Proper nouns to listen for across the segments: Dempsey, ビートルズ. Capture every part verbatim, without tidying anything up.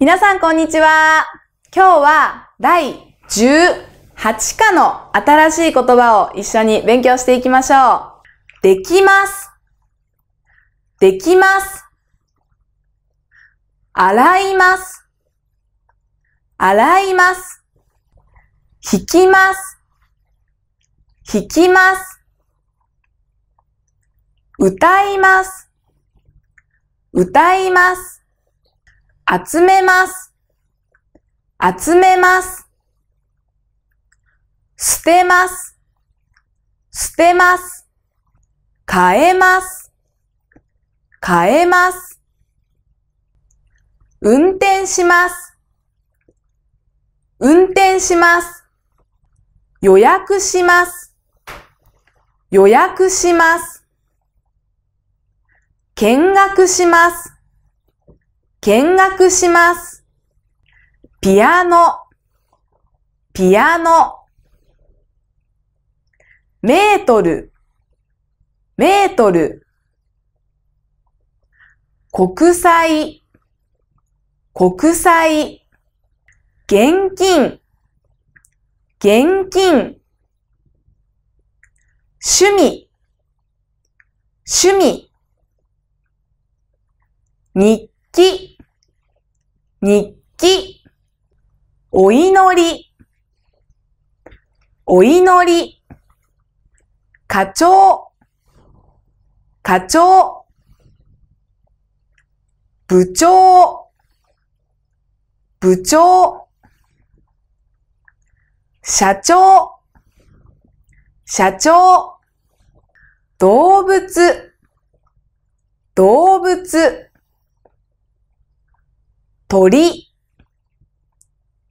皆さんこんにちは。今日はだいじゅうはちかの新しい言葉を一緒に勉強していきましょう。できます。できます。洗います。洗います。引きます。引きます。歌います。歌います。集めます。集めます。捨てます。捨てます。変えます。変えます。運転します。運転します。予約します。予約します。見学します。見学します。ピアノ、ピアノ。メートル、メートル。国債、国債。現金、現金。趣味、趣味。日記。日記、お祈り、お祈り、課長、課長、部長、部長、社長、社長、動物、動物、鳥、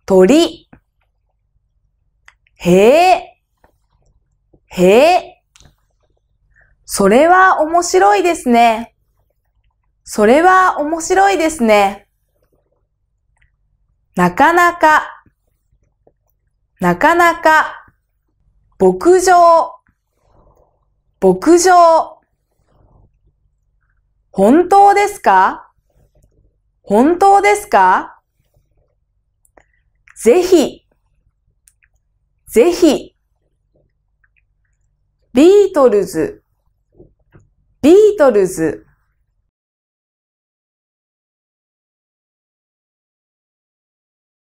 鳥。へえ、へえ。それは面白いですね。それは面白いですね。なかなか、なかなか。牧場、牧場。本当ですか？本当ですか？ぜひ、ぜひ。ビートルズ、ビートルズ。